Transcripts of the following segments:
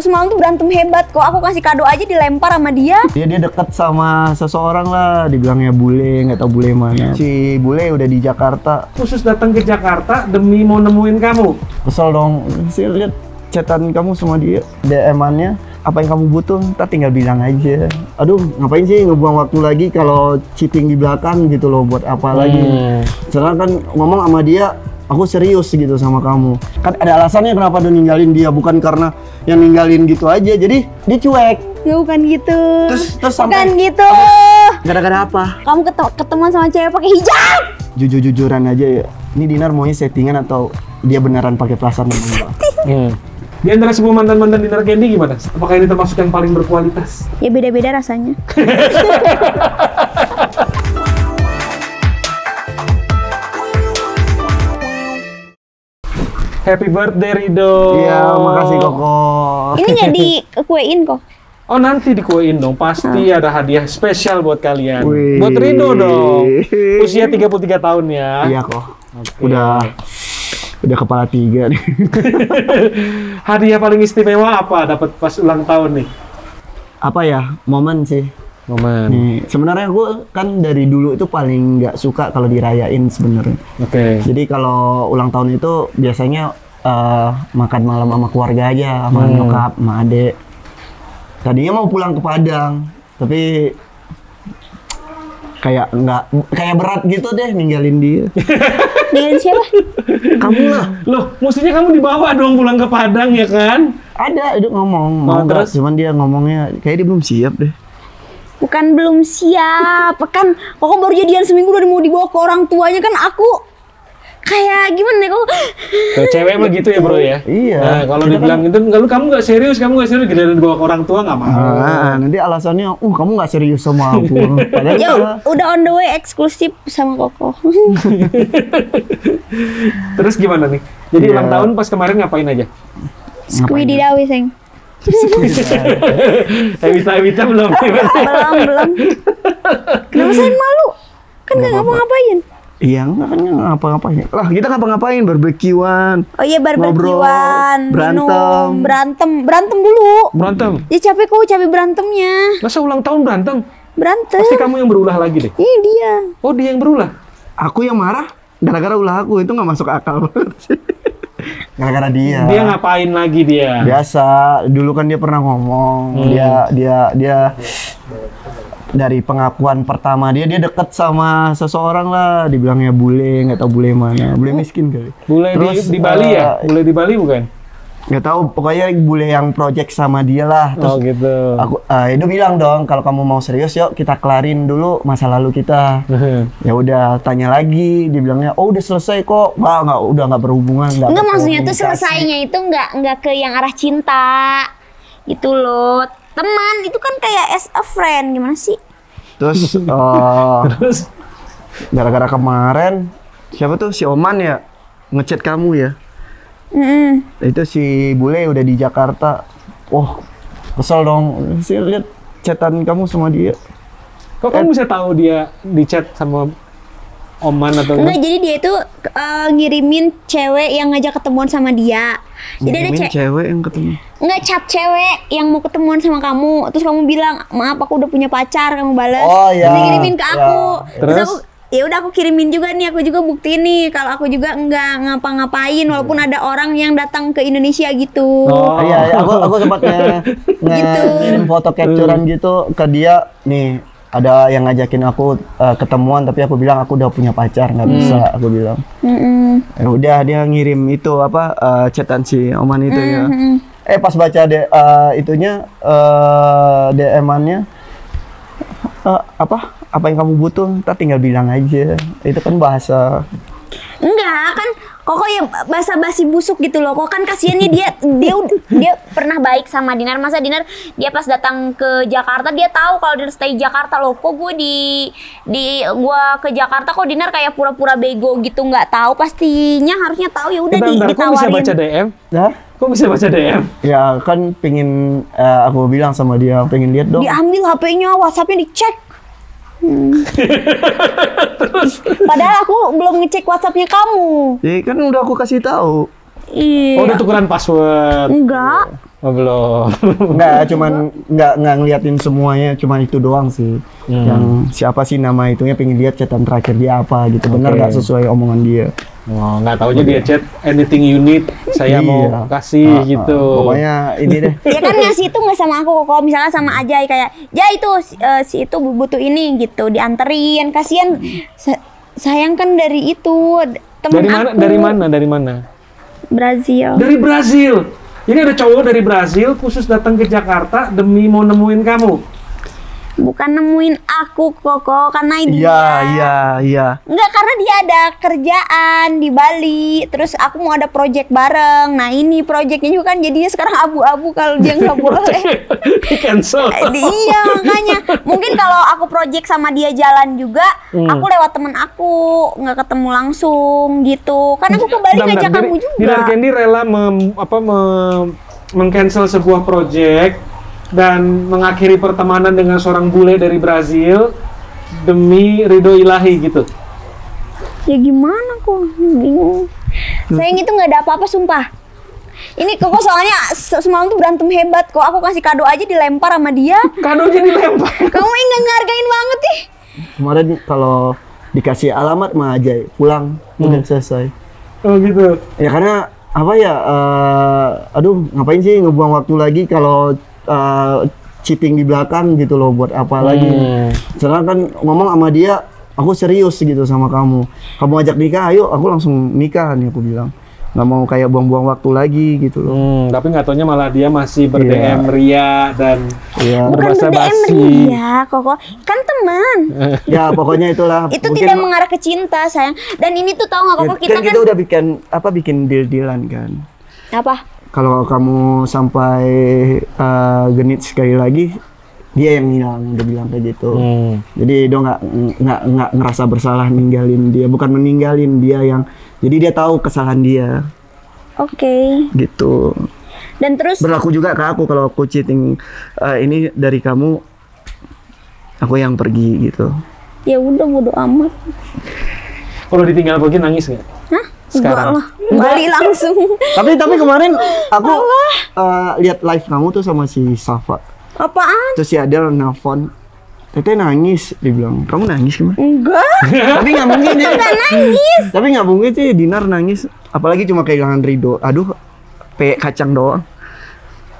Semalam tuh berantem hebat kok, aku kasih kado aja dilempar sama dia. Dia deket sama seseorang lah, dibilangnya bule, nggak tahu bule mana. Si bule udah di Jakarta. Khusus datang ke Jakarta demi mau nemuin kamu. Kesel dong, saya lihat chatan kamu sama dia, DM-annya. Apa yang kamu butuh, ntar tinggal bilang aja. Aduh, ngapain sih ngebuang waktu lagi kalau cheating di belakang gitu loh, buat apa lagi? Sekarang kan ngomong sama dia, aku serius gitu sama kamu. Kan ada alasannya kenapa udah ninggalin dia, bukan karena yang ninggalin gitu aja. Jadi dia cuek. Ya, bukan gitu. Terus bukan gitu. Gara-gara apa? Kamu ketemuan sama cewek pakai hijab. Jujur-jujuran aja ya. Ini Dinar maunya settingan atau dia beneran pakai perasaan namanya? Di antara semua mantan-mantan Dinar Candy gimana? Apakah ini termasuk yang paling berkualitas? Ya beda-beda rasanya. Happy birthday Ridho. Iya, makasih Koko. Ini nggak dikuein kok? Oh, nanti dikuein dong. Pasti ada hadiah spesial buat kalian. Wih. Buat Ridho dong. Usia 33 tahun ya. Iya kok. Okay. Udah kepala 3 nih. Hadiah paling istimewa apa dapat pas ulang tahun nih? Apa ya? Momen sih. Momen. Sebenarnya gue kan dari dulu itu paling nggak suka kalau dirayain sebenarnya. Oke. Jadi kalau ulang tahun itu biasanya makan malam sama keluarga aja, sama nyokap, sama adek. Tadinya mau pulang ke Padang, tapi kayak nggak, kayak berat gitu deh ninggalin dia. Ninggalin siapa? Kamu lah. Loh, mestinya kamu dibawa dong pulang ke Padang ya kan? Ada, itu ngomong. Mau terus? Cuman dia ngomongnya kayak dia belum siap deh. Bukan belum siap, kan Koko baru jadian seminggu udah mau dibawa ke orang tuanya kan aku kayak gimana kok? Cewek mah gitu ya bro ya. Iya. Nah, kalau dibilang itu kalau kamu nggak serius, giliran dibawa ke orang tua nggak mau. Nah, nanti alasannya, kamu nggak serius sama aku. Padahal ya, udah on the way eksklusif sama Koko. Terus gimana nih? Jadi ulang tahun pas kemarin ngapain aja? Squiddy dawi seng. Habis-habisnya belum. Belum. Kenapa saya malu? Kan nggak ngapa-ngapain. Iya, ngapa-ngapain. Lah, kita ngapa-ngapain? Barbekyuan. Oh iya, barbekyuan. Berantem dulu. Berantem. Ya capek kok, capek berantemnya. Masa ulang tahun berantem? Berantem. Pasti kamu yang berulah lagi deh. Iya, dia. Oh, dia yang berulah. Aku yang marah gara-gara ulah aku. Itu nggak masuk akal banget sih. Gara-gara dia. Dia ngapain lagi dia? Biasa, dulu kan dia pernah ngomong, dia dari pengakuan pertama dia deket sama seseorang lah, dibilangnya bule, nggak tahu bule mana, bule miskin kali. Bule di Bali ya? Bule di Bali bukan? Nggak tahu, pokoknya bule yang project sama dia lah. Terus gitu. Aku, itu bilang dong, kalau kamu mau serius yuk kita kelarin dulu masa lalu kita. Ya udah, tanya lagi, dia bilangnya, oh udah selesai kok. Wah, udah nggak berhubungan. Nggak, maksudnya tuh selesainya itu nggak ke yang arah cinta gitu loh. Teman itu kan kayak as a friend, gimana sih? Terus gara-gara kemarin siapa tuh si Oman ya ngechat kamu ya? Itu si bule udah di Jakarta. Oh, kesel dong. Saya lihat chatan kamu sama dia. Kok kamu bisa tahu dia di chat sama Oman atau enggak? Jadi dia itu ngirimin cewek yang ngajak ketemuan sama dia. Jadi ada cewek yang ketemu. Enggak, chat cewek yang mau ketemuan sama kamu. Terus kamu bilang, "Maaf, aku udah punya pacar." Kamu balas. Oh iya. Terus ngirimin ke aku. Terus aku, ya udah aku kirimin juga nih, aku juga buktiin nih kalau aku juga enggak ngapa-ngapain walaupun ada orang yang datang ke Indonesia gitu. Oh iya, iya. Aku sempat ngirim foto capturean gitu ke dia nih. Ada yang ngajakin aku ketemuan tapi aku bilang aku udah punya pacar, nggak bisa aku bilang. Ya udah dia ngirim itu apa chatan si Oman itu ya. Pas baca itunya DM-annya apa yang kamu butuh ntar tinggal bilang aja. Itu kan bahasa. Enggak kan Koko ya basa-basi busuk gitu loh. Kok kan kasiannya dia pernah baik sama Dinar. Masa Dinar dia pas datang ke Jakarta dia tahu kalau Dinar stay Jakarta loh. Kok gue gua ke Jakarta kok Dinar kayak pura-pura bego gitu nggak tahu. Pastinya harusnya tahu ya udah ditawarin. Kok bisa baca DM? Hah? Kok bisa baca DM? Ya kan pengin aku bilang sama dia pengen lihat dong. Diambil HP-nya, WhatsApp-nya dicek. Terus padahal aku belum ngecek WhatsApp-nya kamu. Ya kan udah aku kasih tahu. Iya. Oh, udah tukeran password. Enggak. Oh, belum. Enggak, cuman enggak ngeliatin semuanya, cuman itu doang sih. Yang siapa sih nama itunya, pengen lihat chatan terakhir dia apa gitu. Bener nggak sesuai omongan dia. Oh, nggak tahu aja dia chat anything you need, saya mau kasih gitu. Pokoknya ini deh. Ya kan ngasih itu nggak sama aku kok, misalnya sama Ajay kayak, ya itu si itu butuh ini gitu, dianterin, kasihan. Sayang kan dari itu temen aku. Dari mana? Brazil. Dari Brazil. Ini ada cowok dari Brazil khusus datang ke Jakarta demi mau nemuin kamu. Bukan nemuin aku, Koko, karena dia. Iya. Enggak, karena dia ada kerjaan di Bali. Terus aku mau ada project bareng. Nah, ini projectnya juga kan jadinya sekarang abu-abu kalau dia nggak boleh. Di cancel. Iya, makanya. Mungkin kalau aku project sama dia jalan juga, aku lewat temen aku, nggak ketemu langsung gitu. Karena aku ke Bali ngajak kamu juga. Dinar Candy rela mengcancel sebuah project dan mengakhiri pertemanan dengan seorang bule dari Brazil demi Ridho Ilahi gitu. Ya gimana kok, bingung. Sayang itu nggak ada apa-apa, sumpah. Ini Koko soalnya semalam tuh berantem hebat kok. Aku kasih kado aja dilempar sama dia. Kado aja dilempar. Kamu ini ngehargain banget nih. Kemarin kalau dikasih alamat mah aja pulang, udah selesai. Oh gitu. Ya karena apa ya? Aduh, ngapain sih ngebuang waktu lagi kalau cheating di belakang gitu loh, buat apa lagi? Sekarang kan ngomong sama dia, aku serius gitu sama kamu. Kamu ajak nikah, ayo aku langsung nikah nih, aku bilang. Nggak mau kayak buang-buang waktu lagi gitu loh. Tapi nggak taunya malah dia masih ber-DM ria dan berbahasa basi. Bukan ber-DM ria, Koko. Kan teman. Ya pokoknya itulah. Itu tidak mengarah ke cinta, sayang. Dan ini tuh tau nggak, Koko, kita kan udah bikin deal-dealan kan. Apa? Kalau kamu sampai genit sekali lagi, dia yang hilang, dia bilang kayak gitu. Jadi dia nggak ngerasa bersalah ninggalin dia, bukan meninggalin dia yang, jadi dia tahu kesalahan dia. Oke. Gitu. Dan terus berlaku juga ke aku kalau aku cheating ini dari kamu, aku yang pergi gitu. Ya udah, bodo amat. Kalau ditinggal pergi nangis nggak? Hah? Sekarang Bali langsung. Tapi kemarin aku lihat live kamu tuh sama si Safa. Apaan? Terus si Adel nelfon, Tete nangis, dia bilang. Kamu nangis kemarin? Enggak. Tapi nggak mungkin sih. Enggak nangis. Tapi nggak mungkin sih Dinar nangis, apalagi cuma kehilangan Ridho. Aduh, peyek kacang doang.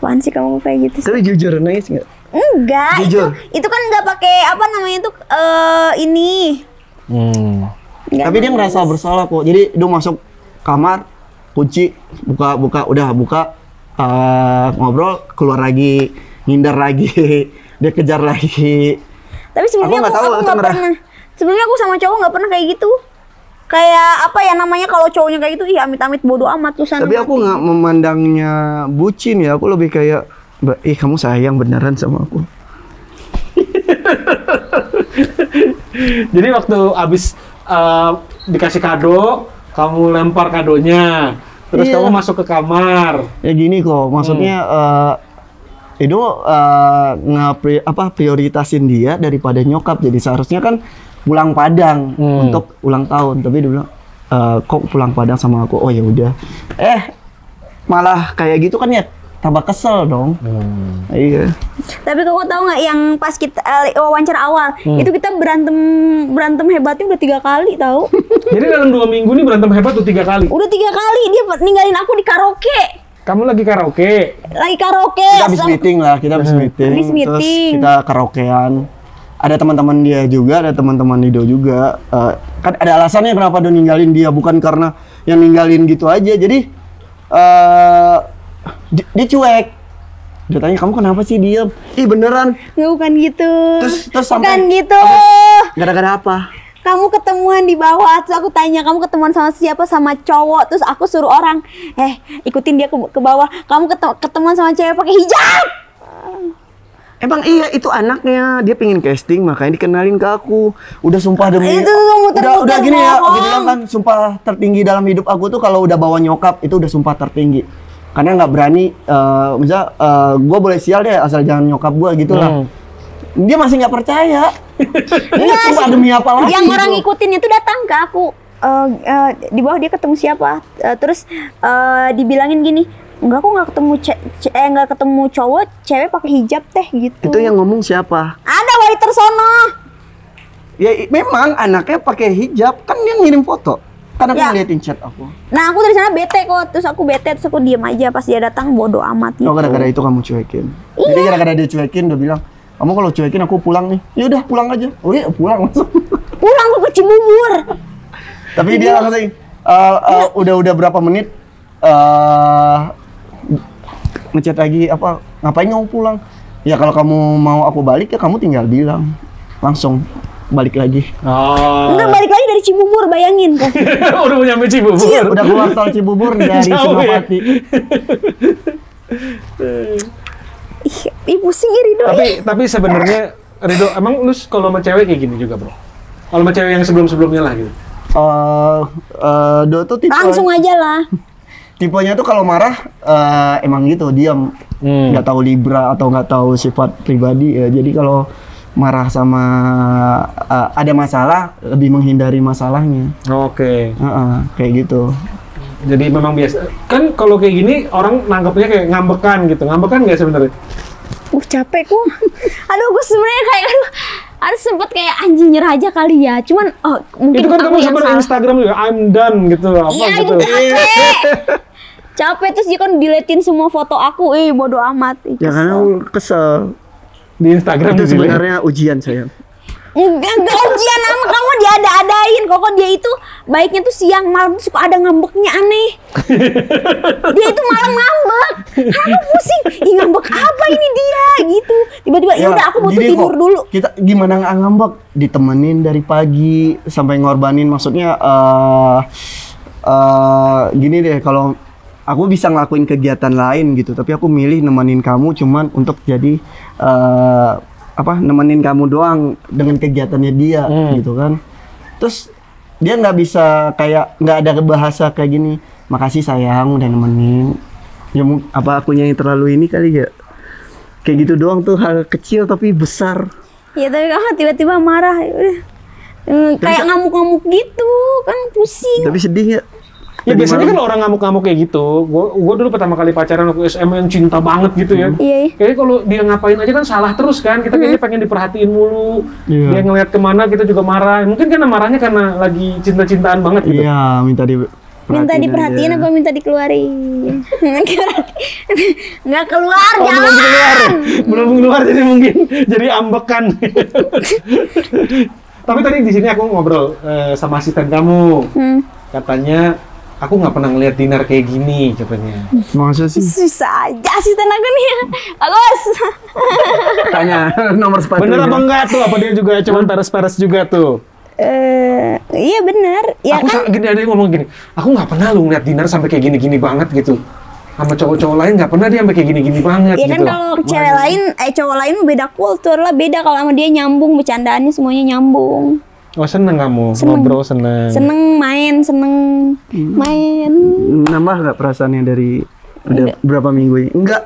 Apaan sih kamu kayak gitu sih? Tapi jujur nangis nggak? Enggak. Jujur. Itu kan nggak pakai apa namanya tuh ini. Nggak, tapi nangis. Dia ngerasa bersalah kok. Jadi dia masuk kamar, kunci, buka, ngobrol, keluar lagi, ngindar lagi, dia kejar lagi. Tapi sebelumnya aku nggak pernah. Sebelumnya aku sama cowok nggak pernah kayak gitu. Kayak apa ya namanya kalau cowoknya kayak gitu, iya amit-amit bodo amat tuh sana. Tapi aku nggak memandangnya bucin ya. Aku lebih kayak, ih kamu sayang beneran sama aku. Jadi waktu abis dikasih kado, kamu lempar kadonya, terus kamu masuk ke kamar. Ya gini kok, maksudnya itu prioritasin dia daripada nyokap. Jadi seharusnya kan pulang Padang untuk ulang tahun, tapi dia bilang kok pulang Padang sama aku. Oh ya udah. Malah kayak gitu kan ya. Tambah kesel dong. Iya. Tapi Koko tahu nggak yang pas kita wawancara awal itu kita berantem hebatnya udah 3 kali tahu. Jadi dalam 2 minggu ini berantem hebat tuh 3 kali. Udah 3 kali dia ninggalin aku di karaoke. Kamu lagi karaoke? Lagi karaoke. Kita habis meeting lah, kita habis meeting. Terus kita karaokean. Ada teman-teman dia juga, ada teman-teman Ridho juga. Kan ada alasannya kenapa dia ninggalin dia, bukan karena yang ninggalin gitu aja. Jadi dia cuek. Dia tanya, kamu kenapa sih diem? Ih beneran. Nggak, bukan gitu. Terus sampai, bukan gitu. Gara-gara apa? Kamu ketemuan di bawah, terus aku tanya kamu ketemuan sama siapa, sama cowok. Terus aku suruh orang, ikutin dia ke bawah. Kamu ketemuan sama cewek pakai hijab. Emang iya itu anaknya, dia pingin casting makanya dikenalin ke aku. Udah sumpah demi itu, udah gini ya, dibilang kan sumpah tertinggi dalam hidup aku tuh kalau udah bawa nyokap itu udah sumpah tertinggi. Karena nggak berani, misalnya gue boleh sial deh asal jangan nyokap gue gitu lah. Dia masih nggak percaya. Ini cuma demi apa lagi? Yang orang ngikutin itu datang ke aku. Di bawah dia ketemu siapa? Terus dibilangin gini, enggak, aku nggak ketemu nggak ketemu cowok, cewek pakai hijab teh gitu. Itu yang ngomong siapa? Ada waiter sono. Ya memang anaknya pakai hijab, kan dia ngirim foto. Karena ya, aku ngeliatin chat aku. Nah aku dari sana bete kok, terus aku diem aja pas dia datang, bodoh amat gitu. Oh gara-gara itu kamu cuekin? Iya. Jadi gara-gara dia cuekin, dia bilang, kamu kalau cuekin aku pulang nih. Ya udah pulang aja. Udah pulang langsung. Pulang ke Cibubur. Tapi jadi, dia langsung udah berapa menit ngechat lagi, apa ngapain kamu pulang? Ya kalau kamu mau aku balik ya kamu tinggal bilang, langsung balik lagi. Oh. Enggak, balik lagi dari Cibubur, bayangin kan. Udah nyampe Cibubur. Udah keluar tol Cibubur dari Senopati. Ih, pusing ya Ridho. Tapi sebenarnya Ridho, emang lu kalau sama cewek kayak gini juga, Bro? Kalau sama cewek yang sebelum-sebelumnya lah gitu. Doto tipe langsung aja lah. Tipenya tuh kalau marah emang gitu, diam, nggak tahu libra atau nggak tahu sifat pribadi ya. Jadi kalau marah sama ada masalah lebih menghindari masalahnya. Oke. Kayak gitu. Jadi memang biasa. Kan kalau kayak gini orang nanggapnya kayak ngambekan gitu. Ngambekan nggak sebenarnya? Capek ku. Aduh, gue sebenarnya kayak ada sempet kayak anjing nyerah aja kali ya. Cuman mungkin itu kan kamu sempat Instagram juga I'm done gitu apa gitu. Capek terus dia kan diletin semua foto aku, bodo amat. Ya karena kesel di Instagram itu sebenarnya ujian saya. Enggak ujian sama kamu diada-adain. Koko dia itu baiknya tuh siang malam suka ada ngambeknya aneh. Dia itu malam ngambek. Aku pusing. Ih ngambek apa ini dia gitu. Tiba-tiba ya udah aku butuh tidur dulu. Kita gimana nggak ngambek? Ditemenin dari pagi sampai ngorbanin, maksudnya gini deh, kalau aku bisa ngelakuin kegiatan lain gitu, tapi aku milih nemenin kamu cuman untuk jadi nemenin kamu doang dengan kegiatannya dia gitu kan. Terus dia nggak bisa kayak nggak ada bahasa kayak gini, makasih sayang udah nemenin. Ya apa akunya yang terlalu ini kali ya? Kayak gitu doang tuh hal kecil tapi besar. Ya tapi kamu tiba-tiba marah, kayak ngamuk-ngamuk gitu kan pusing. Tapi sedih ya. Ya biasanya kan orang ngamuk-ngamuk kayak gitu. Gua dulu pertama kali pacaran waktu SMA yang cinta banget gitu ya. Kayaknya kalau dia ngapain aja kan salah terus kan. Kita kayaknya pengen diperhatiin mulu. Dia ngeliat kemana kita juga marah. Mungkin karena marahnya karena lagi cinta-cintaan banget gitu. Iya, minta diperhatiin apa minta dikeluarin? Nggak keluar, jangan. Belum keluar jadi mungkin jadi ambekan. Tapi tadi di sini aku ngobrol sama asisten kamu. Katanya aku nggak pernah ngeliat Dinar kayak gini, katanya. Maksudnya sih? Susah aja asisten aku nih, bagus. Tanya nomor sepatu. Bener apa enggak tuh? Apa dia juga cuman peres-peres juga tuh? Iya bener. Ya aku kan? Gini, ada yang ngomong gini, aku nggak pernah lu ngeliat Dinar sampai kayak gini-gini banget gitu. Sama cowok-cowok lain nggak pernah dia sampai kayak gini-gini banget. Iya gitu kan kalau cewek lain, cowok lain beda kultur lah, beda. Kalau sama dia nyambung, bercandaannya semuanya nyambung. Oh seneng kamu, ngobrol seneng. Seneng main, seneng main. Nambah nggak perasaannya dari udah berapa minggu ini? Enggak.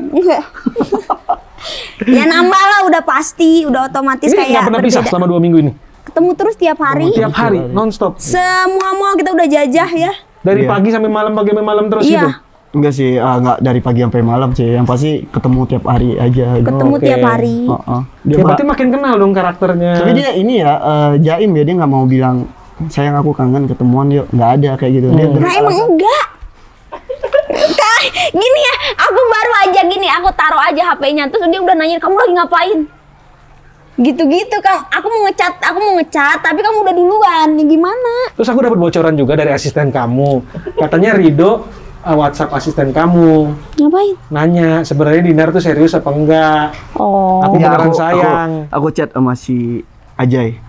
Ya nambah lah, udah pasti, udah otomatis ini kayak. Nggak pernah pisah selama 2 minggu ini. Ketemu terus tiap hari. Ketemu tiap hari, nonstop. Semua mall kita udah jajah ya. Dari pagi sampai malam, pagi sampai malam terus gitu. Enggak sih, nggak dari pagi sampai malam sih. Yang pasti ketemu tiap hari aja. Ketemu tiap hari. Dia berarti makin kenal dong karakternya. Tapi dia ini ya jaim ya, dia nggak mau bilang sayang aku kangen ketemuan yuk, nggak ada kayak gitu. Dia nah emang enggak. Gini ya, aku baru aja gini, aku taruh aja HP-nya terus dia udah nanya kamu lagi ngapain. Gitu-gitu kan, aku mau ngecat, tapi kamu udah duluan, ya gimana? Terus aku dapat bocoran juga dari asisten kamu, katanya Ridho WhatsApp asisten kamu. Ngapain? Nanya, sebenarnya Dinar tuh serius apa enggak? Oh. Aku beneran sayang. Aku chat sama si Ajay.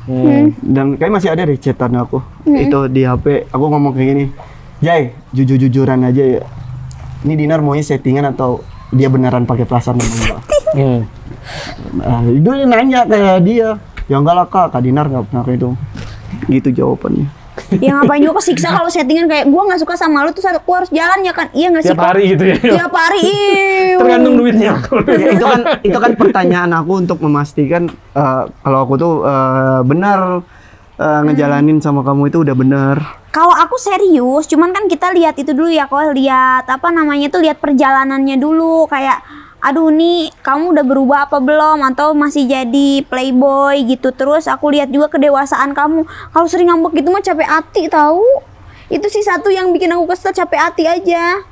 Dan kayak masih ada deh chatan aku. Itu di HP, aku ngomong kayak gini, Jay, jujur-jujuran aja ya. Ini Dinar maunya settingan atau dia beneran pakai perasaan enggak? Nah, itu nanya kayak dia. Ya enggak lah Kak Dinar enggak pernah kayak itu. Gitu jawabannya. Ya ngapain juga kesiksa kalau settingan kayak gua nggak suka sama lu terus aku harus jalan ya kan, iya nggak sih? Tiap hari gitu ya? Tiap hari. Tergantung duitnya. Itu kan pertanyaan aku untuk memastikan kalau aku tuh benar ngejalanin sama kamu itu udah bener. Kalau aku serius, cuman kan kita lihat itu dulu ya, kalau lihat apa namanya tuh, lihat perjalanannya dulu kayak aduh nih kamu udah berubah apa belum atau masih jadi playboy gitu. Terus aku lihat juga kedewasaan kamu. Kalau sering ngambek gitu mah capek hati tahu. Itu sih satu yang bikin aku kesel, capek hati aja.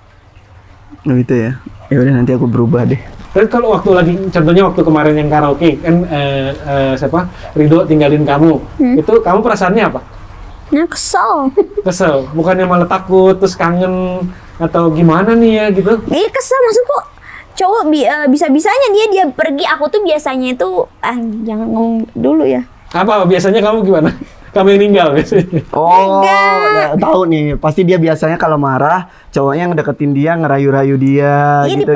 Oh gitu ya. Ya udah nanti aku berubah deh. Terus kalau waktu lagi, contohnya waktu kemarin yang karaoke kan siapa Ridho tinggalin kamu, itu kamu perasaannya apa? Nah, kesel. Kesel, bukannya malah takut, terus kangen atau gimana nih ya gitu? Iya kesel, maksudku cowok bisa-bisanya dia pergi, aku tuh biasanya itu jangan ngomong dulu ya. Apa biasanya kamu gimana? Kamu yang ninggal biasanya. Oh, tahu nih. Pasti dia biasanya kalau marah, cowoknya yang deketin dia, ngerayu-rayu dia. Iya, gitu,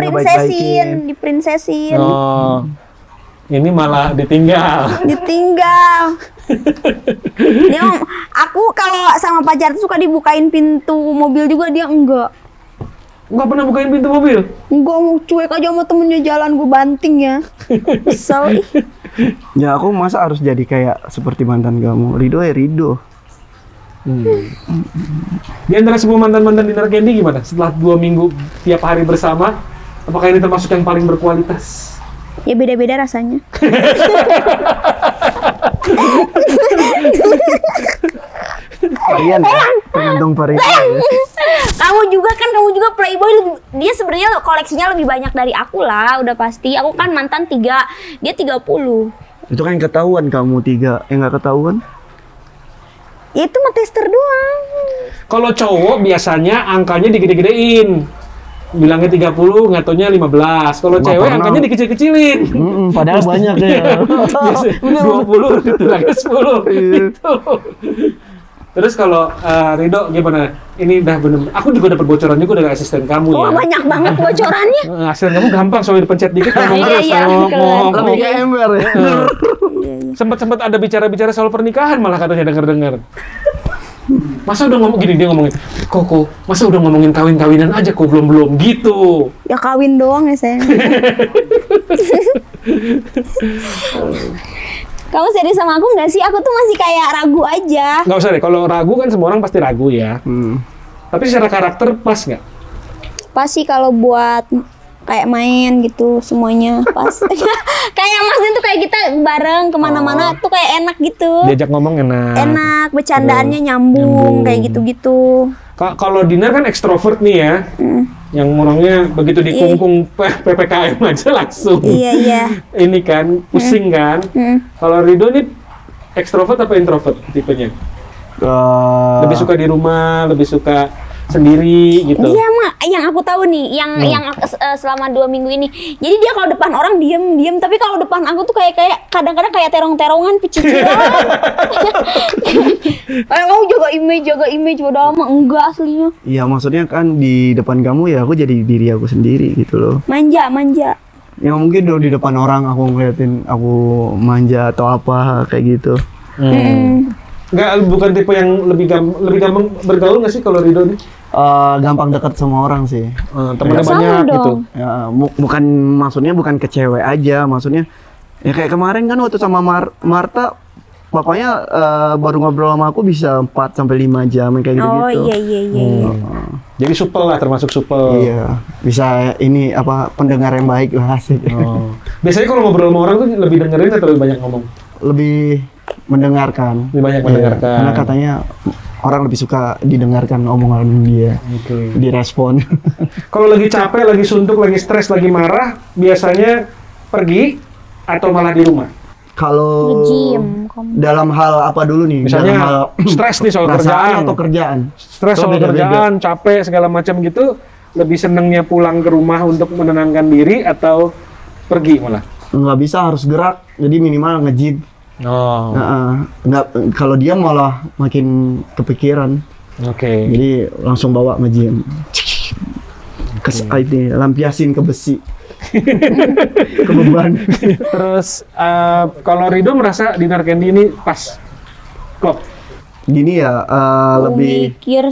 diprinsesin. Oh, ini malah ditinggal. Ditinggal. Dia, aku kalau sama pacar tuh suka dibukain pintu mobil juga, dia enggak. Enggak pernah bukain pintu mobil? Enggak, mau cuek aja sama temennya jalan, gue banting ya. Sorry. Ya aku masa harus jadi kayak seperti mantan kamu, Ridho ya Ridho. Di antara semua mantan-mantan Dinar Candy gimana? Setelah 2 minggu tiap hari bersama, apakah ini termasuk yang paling berkualitas? Ya beda-beda rasanya. Varian ya, tergantung varian. Kamu juga playboy. Dia sebenarnya koleksinya lebih banyak dari aku lah, udah pasti. Aku kan mantan 3, dia 30. Itu kan yang ketahuan kamu 3, yang nggak ketahuan? Itu mah tester doang. Kalau cowok biasanya angkanya digede-gedein. Bilangnya 30, nggak taunya 15. Kalau cewek angkanya dikecil-kecilin. Padahal banyak ya. 20, dibilangnya 10. Gitu. Terus kalau Ridho gimana? Ini udah bener-bener, aku juga dapat bocoran juga dari asisten kamu ya. Oh banyak banget bocorannya. Asisten kamu gampang, soalnya dipencet dikit ngomong terus. Lebih kayak ember ya. Sempat-sempat ada bicara-bicara soal pernikahan malah katanya dengar-dengar. Masa udah ngomong gini, dia ngomongin Koko, masa udah ngomongin kawin-kawinan aja kok belum-belum gitu. Ya kawin doang ya sayang. Kamu serius sama aku nggak sih? Aku tuh masih kayak ragu aja. Nggak usah deh, kalau ragu kan semua orang pasti ragu ya. Tapi secara karakter pas nggak? Pas sih kalau buat kayak main gitu, semuanya pas. Kayak Mas Din tuh kayak kita bareng kemana-mana tuh kayak enak gitu. Diajak ngomong enak. Enak, bercandaannya nyambung. Kayak gitu-gitu. Kalau Dinar kan ekstrovert nih ya. Yang orangnya begitu dikungkung PPKM aja langsung. Iya. Ini kan pusing kan. Kalau Ridho ini ekstrovert apa introvert tipenya? Lebih suka di rumah, lebih suka sendiri gitu. Iya mak, yang aku tahu nih, yang selama 2 minggu ini. Jadi dia kalau depan orang diem, tapi kalau depan aku tuh kayak kadang-kadang kayak terong-terongan, pecicilan. Kamu jaga image, padahal mah enggak aslinya. Iya maksudnya kan di depan kamu ya aku jadi diri aku sendiri gitu loh. Manja. Ya mungkin dulu di depan orang aku ngeliatin aku manja atau apa kayak gitu. Enggak, bukan tipe yang lebih gampang bergaul nggak sih kalau Ridho nih? Gampang dekat sama orang sih. Temennya banyak gitu. Ya, bukan maksudnya bukan ke cewek aja, maksudnya ya kayak kemarin kan waktu sama Marta. Bapaknya baru ngobrol sama aku bisa 4 sampai 5 jam kayak gitu. Oh iya. Jadi supel lah, termasuk supel. Iya. Bisa ini apa pendengar yang baik lah sih. Oh. Biasanya kalau ngobrol sama orang tuh lebih dengerin atau lebih banyak ngomong? Lebih mendengarkan. Lebih banyak mendengarkan. Karena katanya orang lebih suka didengarkan omongan dia. Okay. Direspon. Kalau lagi capek, lagi suntuk, lagi stres, lagi marah, biasanya pergi atau malah di rumah? Kalau dalam hal apa dulu nih? Misalnya hal stres nih soal kerjaan atau kerjaan. Stres soal kerjaan, capek segala macam gitu, lebih senengnya pulang ke rumah untuk menenangkan diri atau pergi malah? Nggak bisa, harus gerak. Jadi minimal nge-gym. Oh. Nggak, kalau dia malah makin kepikiran. Oke. Okay. Jadi langsung bawa nge-gym. Okay. Lampiasin ke besi. Kebeban. Terus kalau Ridho merasa Dinar Candy ini pas klop. Gini ya, lebih mikir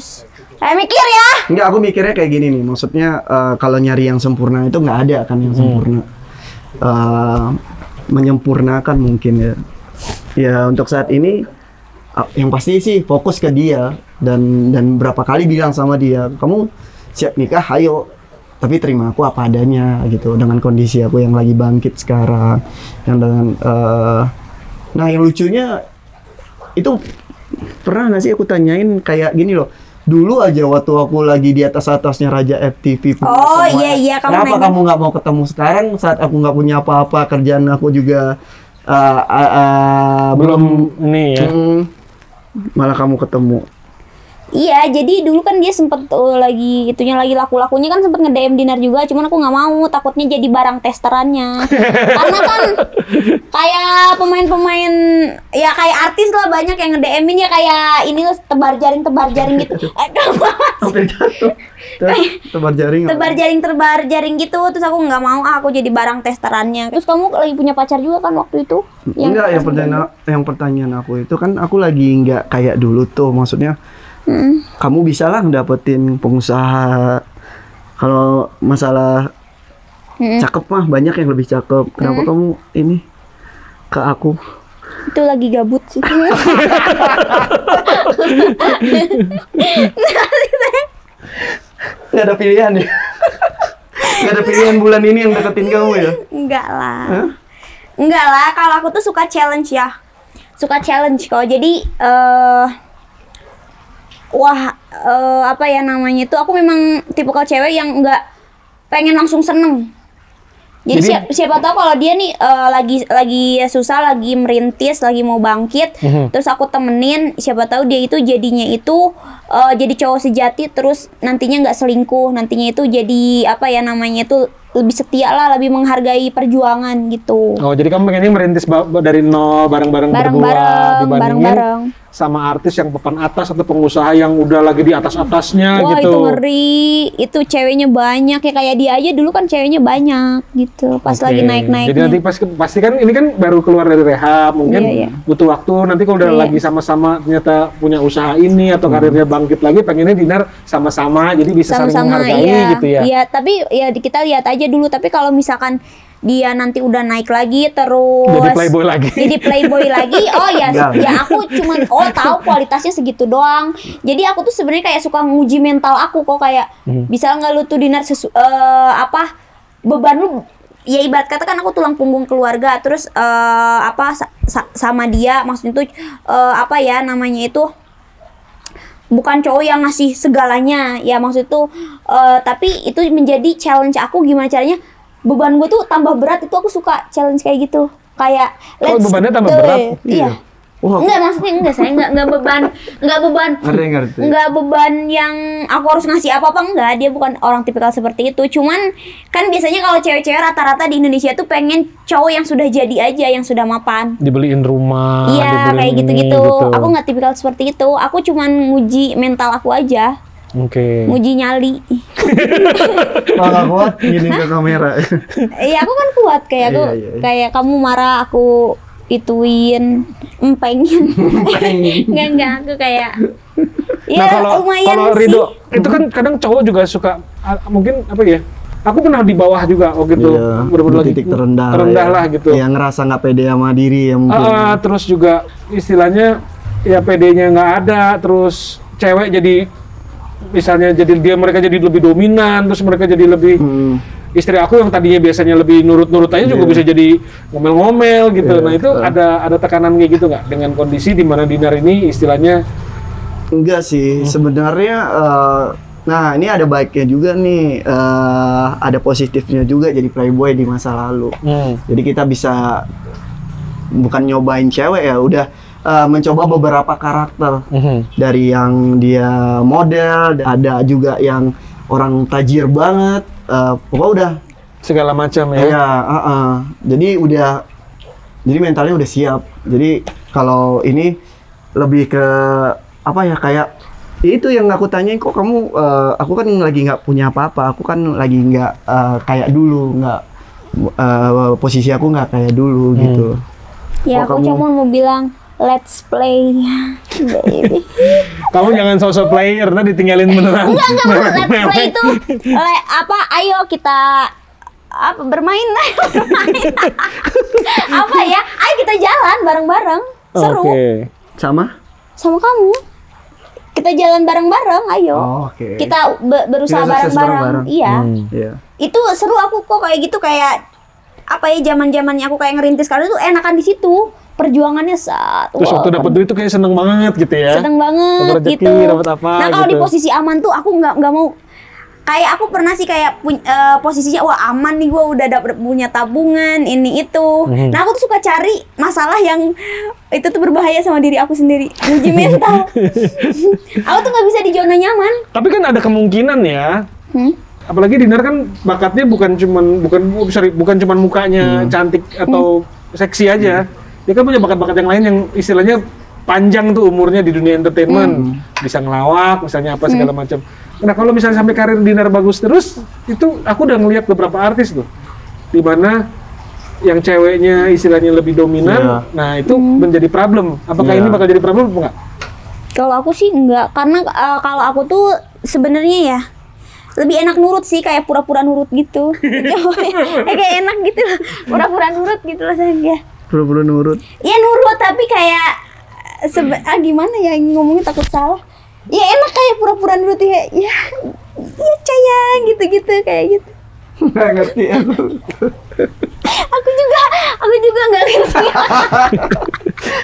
ya. Enggak, aku mikirnya kayak gini nih. Maksudnya kalau nyari yang sempurna itu nggak ada kan yang sempurna. Menyempurnakan mungkin ya. Ya untuk saat ini yang pasti sih fokus ke dia, dan berapa kali bilang sama dia, kamu siap nikah, ayo, tapi terima aku apa adanya gitu, dengan kondisi aku yang lagi bangkit sekarang, yang dengan nah yang lucunya itu pernah nggak sih aku tanyain kayak gini loh, dulu aja waktu aku lagi di atas-atasnya Raja FTV. Oh iya iya, kamu kenapa nanya, kamu nggak mau ketemu sekarang saat aku nggak punya apa-apa, kerjaan aku juga belum nih ya, malah kamu ketemu. Iya, jadi dulu kan dia sempet lagi itunya, lagi laku-lakunya kan, sempet nge-DM Dinar juga, cuman aku nggak mau, takutnya jadi barang testerannya. Karena kan kayak pemain-pemain, ya kayak artis lah, banyak yang nge-DM-in ya kayak ini loh, tebar jaring gitu. Tebar jaring gitu, terus aku nggak mau, aku jadi barang testerannya. Terus kamu lagi punya pacar juga kan waktu itu? Enggak, yang pertanyaan aku itu kan aku lagi nggak kayak dulu tuh, maksudnya. Kamu bisa lah ngedapetin pengusaha, kalau masalah cakep mah banyak yang lebih cakep, kenapa kamu ini ke aku? Itu lagi gabut sih. Nggak ada pilihan ya? Nggak ada pilihan bulan ini yang deketin kamu ya? Enggak lah. Huh? Enggak lah, kalau aku tuh suka challenge ya. Suka challenge kok, jadi apa ya namanya itu, aku memang tipikal cewek yang nggak pengen langsung seneng. Jadi siapa tahu kalau dia nih lagi susah, lagi merintis, lagi mau bangkit, terus aku temenin, siapa tahu dia itu jadinya itu jadi cowok sejati, terus nantinya nggak selingkuh, nantinya itu jadi apa ya namanya itu, lebih setia lah, lebih menghargai perjuangan gitu. Oh, jadi kamu pengennya merintis dari nol, bareng-bareng dibandingin sama artis yang papan atas atau pengusaha yang udah lagi di atas-atasnya gitu. Wah, itu ngeri. Itu ceweknya banyak ya, kayak dia aja dulu kan ceweknya banyak gitu, pas lagi naik-naik. Jadi nanti pasti kan ini kan baru keluar dari rehab, mungkin butuh waktu, nanti kalau udah lagi sama-sama ternyata punya usaha ini atau karirnya bangkit lagi, pengennya Dinar sama-sama, jadi bisa sama-sama saling menghargai gitu ya. Iya, tapi ya kita lihat aja dulu, tapi kalau misalkan dia nanti udah naik lagi terus jadi playboy lagi oh ya, ya aku cuman tahu kualitasnya segitu doang. Jadi aku tuh sebenarnya kayak suka nguji mental aku kok, kayak bisa nggak lu tuh Dinar apa beban lu ya, ibarat kata kan aku tulang punggung keluarga, terus sama dia maksudnya tuh apa ya namanya itu, bukan cowok yang ngasih segalanya ya, maksud itu tapi itu menjadi challenge aku, gimana caranya beban gue tuh tambah berat. Itu aku suka challenge kayak gitu, kayak let's bebannya tambah berat. Iya. Wow. Enggak, maksudnya enggak, saya enggak beban yang aku harus ngasih apa-apa, enggak. Dia bukan orang tipikal seperti itu. Cuman kan biasanya kalau cewek-cewek rata-rata di Indonesia tuh pengen cowok yang sudah jadi aja, yang sudah mapan. Dibeliin rumah, iya, kayak gitu-gitu. Aku enggak tipikal seperti itu. Aku cuman nguji mental aku aja. Oke. Nguji nyali. Kalau kuat gini ke kamera. Iya, aku kan kuat, kayak aku kayak kamu marah aku ituin, empengin. Enggak, aku kayak ya, nah, kalau Ridho sih. Itu kan kadang cowok juga suka mungkin apa ya, aku pernah di bawah juga gitu, bener-bener lagi titik terendah ya, lah gitu ya, ngerasa nggak pede sama diri ya mungkin. Terus juga istilahnya ya pedenya nggak ada, terus cewek jadi misalnya mereka jadi lebih dominan, terus mereka jadi lebih istri aku yang tadinya biasanya lebih nurut-nurut aja juga bisa jadi ngomel-ngomel gitu. Nah itu ada tekanan kayak gitu nggak dengan kondisi di mana Dinar ini istilahnya? Enggak sih, sebenarnya. Nah ini ada baiknya juga nih, ada positifnya juga jadi playboy di masa lalu. Jadi kita bisa bukan nyobain cewek ya, udah mencoba beberapa karakter dari yang dia model, ada juga yang orang tajir banget. Pokoknya udah segala macam ya. Iya, jadi mentalnya udah siap. Jadi kalau ini lebih ke apa ya, kayak itu yang aku tanyain, kok kamu aku kan lagi nggak punya apa-apa, aku kan lagi nggak kayak dulu, nggak posisi aku nggak kayak dulu gitu. Ya aku cuma mau bilang let's play, baby. Kamu jangan sosok player, nanti ditinggalin beneran. Enggak, let's play itu ayo kita bermain. Ayo kita jalan bareng-bareng, seru. Sama? sama kamu. Kita jalan bareng-bareng, ayo. Oh, okay. Kita berusaha bareng-bareng. Iya. Yeah. Itu seru aku kok kayak gitu, kayak apa ya, zaman-zamannya aku kayak ngerintis karena tuh enakan di situ. Perjuangannya satu. Terus waktu dapat duit tuh kayak seneng banget gitu ya. Seneng banget rejeki, gitu. Dapet apa, nah, kalau gitu. Di posisi aman tuh aku nggak mau. Kayak aku pernah sih kayak posisinya wah aman nih, gue udah punya tabungan ini itu. Nah aku tuh suka cari masalah yang itu tuh berbahaya sama diri aku sendiri. Uji mental. Aku tuh nggak bisa di zona nyaman. Tapi kan ada kemungkinan ya. Apalagi Dinar kan bakatnya bukan cuman mukanya cantik atau seksi aja. Dia kan punya bakat-bakat yang lain yang istilahnya panjang tuh umurnya di dunia entertainment. Bisa ngelawak, misalnya apa segala macam. Nah kalau misalnya sampai karir Dinar bagus terus, itu aku udah ngeliat beberapa artis tuh, dimana yang ceweknya istilahnya lebih dominan, nah itu menjadi problem. Apakah ini bakal jadi problem apa enggak? Kalau aku sih enggak, karena kalau aku tuh sebenarnya ya lebih enak nurut sih, kayak pura-pura nurut gitu. Kayak enak gitu lah, pura-pura nurut gitu lah saya. Pura-pura nurut? Iya nurut, tapi kayak gimana ya ngomongnya takut salah. Ya enak kayak pura-pura dulu tuh ya, ya sayang gitu-gitu kayak gitu. Nggak ngerti aku. Aku juga nggak ngerti.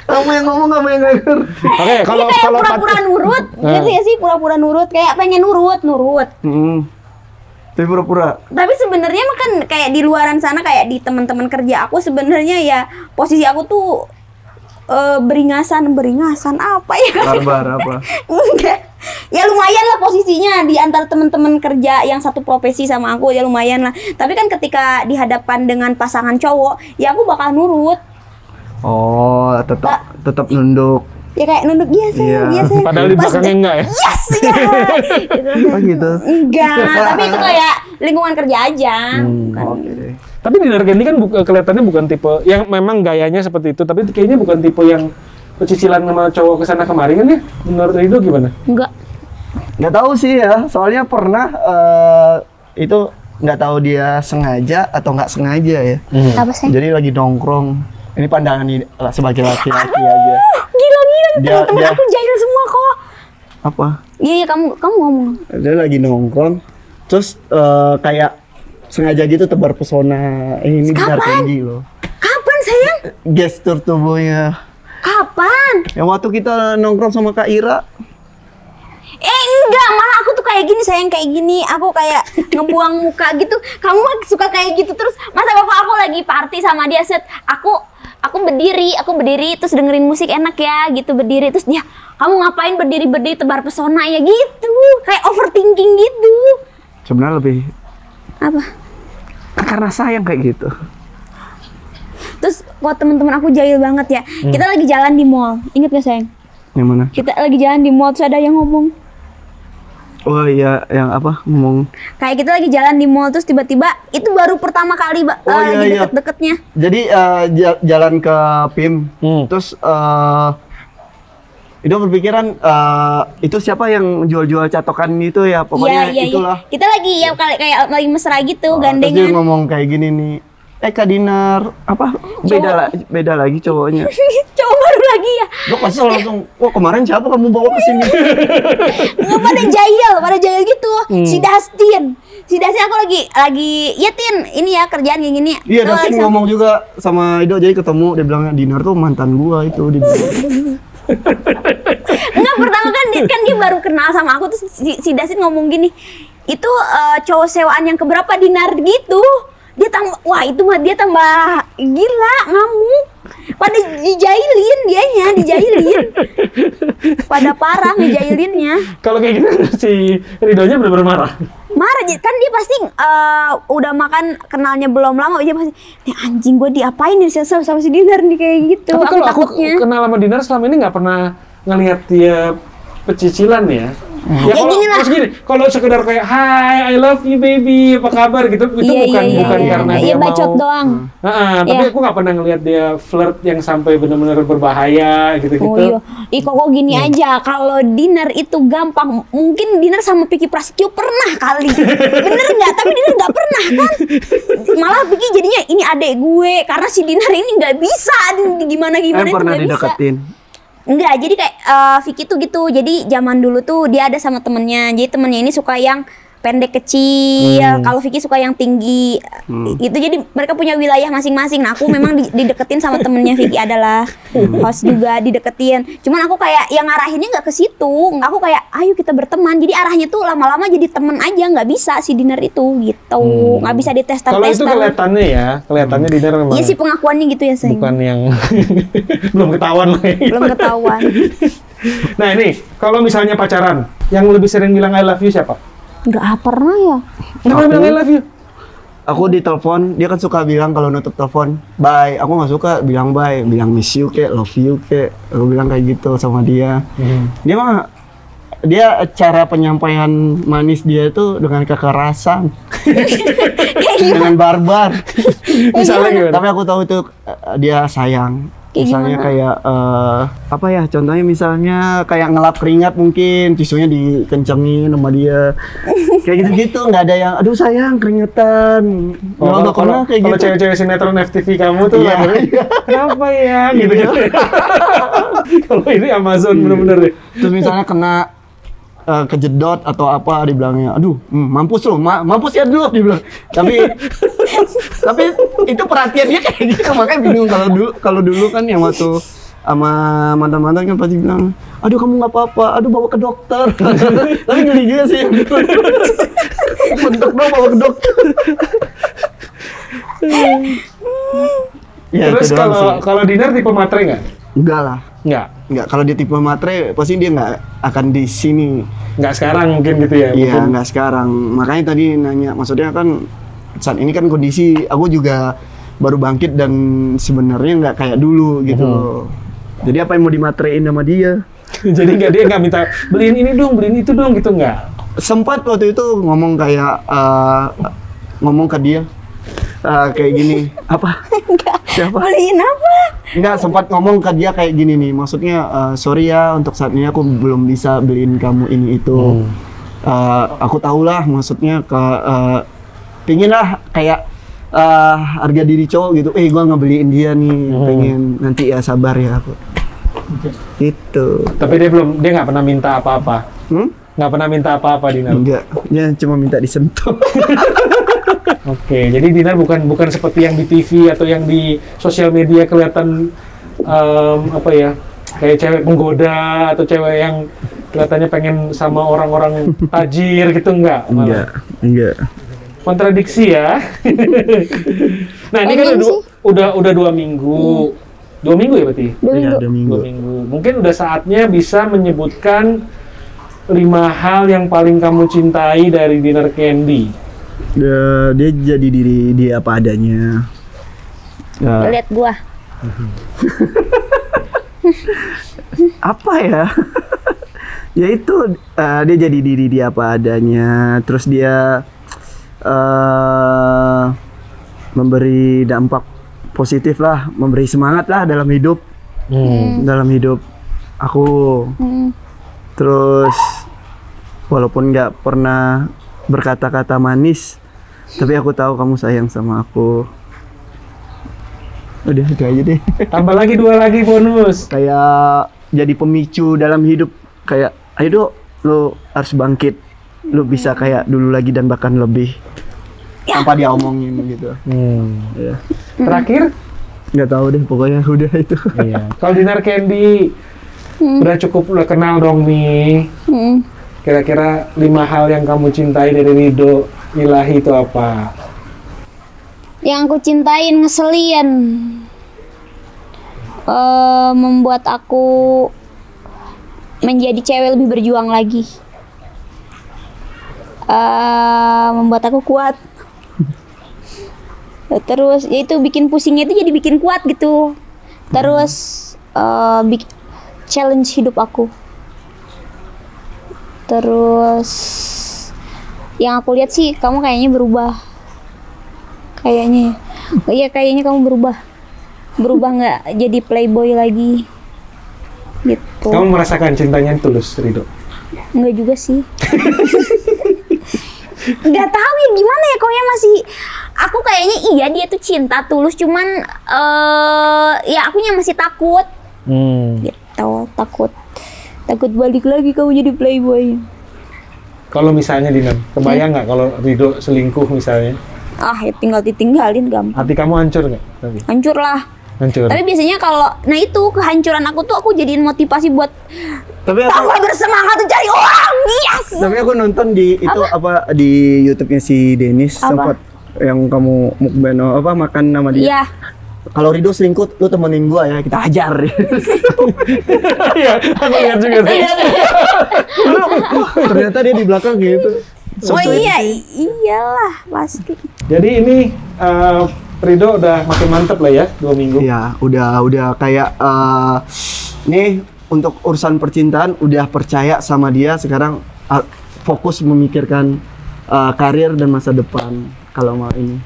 Kamu yang ngomong, kamu yang nggak ngerti. Oke, kalau kayak pura-pura nurut, gitu ya sih pura-pura nurut, kayak pengen nurut. Tapi pura-pura. Tapi sebenarnya kan kayak di luaran sana kayak di teman-teman kerja aku sebenarnya ya posisi aku tuh. Beringasan apa ya? Barbar apa? Enggak. Ya lumayan lah posisinya di antara teman-teman kerja yang satu profesi sama aku, ya lumayan lah. Tapi kan ketika dihadapan dengan pasangan cowok, ya aku bakal nurut. Oh, tetap nunduk. Ya kayak nunduk biasa. Padahal di belakangnya enggak ya? Yes, gitu. Enggak, tapi itu kayak lingkungan kerja aja. Oke. Tapi Dinar Candy kan kelihatannya bukan tipe yang memang gayanya seperti itu, tapi kayaknya bukan tipe yang pecicilan sama cowok kesana kemari kan ya? Menurut Ridho gimana? Enggak. Nggak tahu sih ya, soalnya pernah itu nggak tahu dia sengaja atau nggak sengaja ya. Jadi lagi nongkrong. Ini pandangan sebagai laki-laki aja. Gila, temen aku jahil semua kok. Apa? Iya, kamu ngomong. Dia lagi nongkrong, terus kayak sengaja gitu tebar pesona. Ini Dinar Candy loh. Kapan sayang? Gestur tubuhnya. Kapan? Yang waktu kita nongkrong sama Kak Ira. Enggak, malah aku tuh kayak gini sayang, kayak gini. Aku kayak ngebuang muka gitu. Kamu suka kayak gitu terus. Masa bapak aku lagi party sama dia set. Aku berdiri terus dengerin musik enak ya gitu berdiri. Terus dia, kamu ngapain berdiri tebar pesona ya gitu. Kayak overthinking gitu. Sebenarnya lebih apa? Karena sayang kayak gitu. Terus buat teman-teman aku jahil banget ya. Kita lagi jalan di mall, inget gak sayang? Yang mana? Kita lagi jalan di mall, terus ada yang ngomong. Oh iya, yang apa? Ngomong. Kayak kita lagi jalan di mall, terus tiba-tiba itu baru pertama kali lagi deket-deketnya. Jadi jalan ke PIM, terus itu berpikiran itu siapa yang jual-jual catokan itu ya, pokoknya itulah. Kita lagi ya kayak lagi mesra gitu, gandengan. Terus ngomong kayak gini nih, Kak Dinar apa beda lagi cowoknya. Cowok baru lagi ya. Lo pasti langsung, wah kemarin siapa kamu bawa ke sini? pada jahil gitu. Si Dustin aku lagi ya Tin, ini ya kerjaan kayak gini. Iya, Dustin ngomong juga sama Ridho, jadi ketemu dia bilangnya Dinar tuh mantan gua itu. Enggak, pertama kan dia baru kenal sama aku, terus si Dustin ngomong gini, itu cowok sewaan yang keberapa Dinar gitu. Dia tambah, wah itu mah dia tambah gila, ngamuk. Pada dijailin. Pada parah ngejailinnya. Kalau kayak gitu si Ridhonya bener-bener marah, kan dia pasti udah makan, kenalnya belum lama, dia pasti nih anjing gue diapain nih sama si Dinar nih kayak gitu. Tapi kalau aku kenal sama Dinar selama ini nggak pernah ngelihat dia pecicilan ya. Ya kalau gini, kalau sekedar kayak Hi, I love you baby, apa kabar gitu, itu bukan karena dia mau. Iya bacot doang. Tapi aku nggak pernah ngelihat dia flirt yang sampai benar-benar berbahaya gitu. Oh, iya. Koko gini aja, kalau Dinar itu gampang. Mungkin Dinar sama Piki Prasetyo pernah kali. Bener nggak? Tapi Dinar nggak pernah kan? Malah Piki jadinya ini adek gue, karena si Dinar ini nggak bisa gimana-gimana. Pernah dideketin. Enggak, jadi kayak Vicky tuh gitu. Jadi zaman dulu tuh dia ada sama temennya. Jadi temennya ini suka yang pendek kecil, kalau Vicky suka yang tinggi, gitu. Jadi mereka punya wilayah masing-masing. Nah aku memang dideketin sama temennya Vicky adalah host juga dideketin. Cuman aku kayak yang ngarahinnya nggak ke situ. Aku kayak ayo kita berteman. Jadi arahnya tuh lama-lama jadi temen aja, nggak bisa si Dinar itu gitu, nggak bisa ditestar. Kalau itu kelihatannya ya, kelihatannya Dinar memang. Iya sih pengakuannya gitu ya sayang. Bukan yang belum ketahuan lah. Belum ketahuan. Nah ini kalau misalnya pacaran, yang lebih sering bilang I love you siapa? Nggak pernah ya. Nggak bilang I love you. Aku ditelepon, dia kan suka bilang kalau nutup telepon bye. Aku nggak suka bilang bye, bilang miss you kek, love you kek. Aku bilang kayak gitu sama dia. Dia mah, dia cara penyampaian manis dia itu dengan kekerasan, dengan barbar. Misalnya, tapi aku tahu itu dia sayang. Misalnya kayak apa ya contohnya, misalnya kayak ngelap keringat mungkin tisunya dikencengin sama dia kayak gitu-gitu. Nggak ada yang aduh sayang keringetan. Oh, kalau cewek-cewek sinetron FTV kamu tuh yeah, yeah, kenapa ya gitu-gitu. Kalau ini Amazon bener-bener deh. Terus misalnya kena kejedot atau apa dibilangnya aduh mampus loh, mampus ya dulu dibilang. Tapi tapi itu perhatiannya kayak gitu. Makanya bingung. Kalau dulu kan yang waktu sama mantan-mantan kan pasti bilang aduh kamu nggak apa-apa, aduh bawa ke dokter. Tapi geli juga sih bentuk dong bawa ke dokter. Ya, terus kalau Dinar tipe matre nggak? Enggak lah. Enggak, kalau dia tipe matre pasti dia nggak akan di sini. Nggak sekarang mungkin gitu ya? Iya, nggak sekarang. Makanya tadi nanya, maksudnya kan saat ini kan kondisi aku juga baru bangkit dan sebenarnya nggak kayak dulu gitu. Jadi apa yang mau dimatrein sama dia? Jadi nggak, dia nggak minta beliin ini dong, beliin itu dong gitu nggak? Sempat waktu itu ngomong kayak ngomong ke dia kayak gini apa? Siapa? Beliin apa? Enggak, sempat ngomong ke dia kayak gini nih, maksudnya sorry ya untuk saat ini aku belum bisa beliin kamu ini itu. Aku tahulah maksudnya ke pingin lah kayak harga diri cowok gitu. Gua ngebeliin dia nih, pengen nanti ya sabar ya aku. Gitu. Tapi dia nggak pernah minta apa-apa. Nggak pernah minta apa-apa Dinar. Enggak, dia cuma minta disentuh. Oke, jadi Dinar bukan seperti yang di TV atau yang di sosial media kelihatan apa ya, kayak cewek penggoda atau cewek yang kelihatannya pengen sama orang-orang tajir gitu, enggak? Enggak. Kontradiksi ya. Nah, ini kan udah 2 minggu. 2 minggu ya berarti? Iya, 2 minggu. Mungkin udah saatnya bisa menyebutkan 5 hal yang paling kamu cintai dari Dinar Candy. Dia jadi diri dia apa adanya. Lihat gua. Apa ya? Ya itu dia jadi diri dia apa adanya. Terus dia memberi dampak positif lah, memberi semangat lah dalam hidup. Dalam hidup aku. Terus walaupun nggak pernah berkata-kata manis, tapi aku tahu kamu sayang sama aku. Udah itu aja deh. Tambah lagi 2 lagi bonus. Kayak jadi pemicu dalam hidup. Kayak ayo dong, lo harus bangkit. Lo bisa kayak dulu lagi dan bahkan lebih. Tanpa dia omongin gitu. Ya. Terakhir? Nggak tahu deh, pokoknya udah itu. Iya. Kalau Dinar Candy udah cukup, udah kenal dong nih. Kira-kira 5 hal yang kamu cintai dari Ridho Ilahi itu apa? Yang aku cintain ngeselin, membuat aku menjadi cewek lebih berjuang lagi, membuat aku kuat. Terus ya itu bikin pusingnya itu jadi bikin kuat gitu. Terus challenge hidup aku. Terus yang aku lihat sih kamu kayaknya berubah. Kayaknya. Iya, kayaknya kamu berubah. Berubah nggak jadi playboy lagi. Gitu. Kamu merasakan cintanya tulus, Ridho? Enggak juga sih. Nggak tahu ya gimana ya, kok ya masih aku kayaknya iya dia tuh cinta tulus, cuman ya akunya masih takut. Gitu. atau takut balik lagi kamu jadi playboy. Kalau misalnya Dinar, kebayang nggak kalau Ridho selingkuh misalnya? Ah, ya tinggal ditinggalin gampang. Hati kamu hancur nggak? Hancur lah. Hancur. Tapi biasanya kalau, nah itu kehancuran aku tuh aku jadiin motivasi buat kamu bersemangat tuh cari orang, yes. Tapi aku nonton di itu apa di YouTube-nya si Dennis sempat yang kamu mukbang apa makan sama dia. Iya. Kalau Ridho selingkuh, lu temenin gua ya, kita hajar. Iya, aku lihat juga. Ternyata dia di belakang gitu. Oh iya, iyalah pasti. Jadi ini Ridho udah makin mantep lah ya, 2 minggu. Iya, udah kayak nih untuk urusan percintaan udah percaya sama dia. Sekarang fokus memikirkan karir dan masa depan kalau mau ini.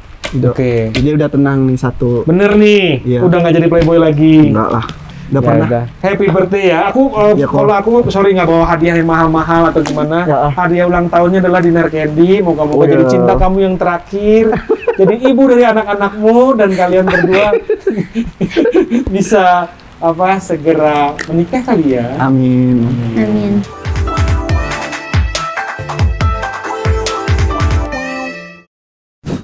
Oke, jadi udah tenang nih satu. Bener nih, ya. Udah nggak jadi playboy lagi. Enggak lah, udah ya, pernah. Udah. Happy birthday ya. Aku ya, kalau aku sorry nggak bawa hadiah yang mahal-mahal atau gimana. Ya. Hadiah ulang tahunnya adalah Dinar Candy. Moga-moga jadi cinta kamu yang terakhir. Jadi ibu dari anak-anakmu dan kalian berdua bisa segera menikah kali ya. Amin. Amin.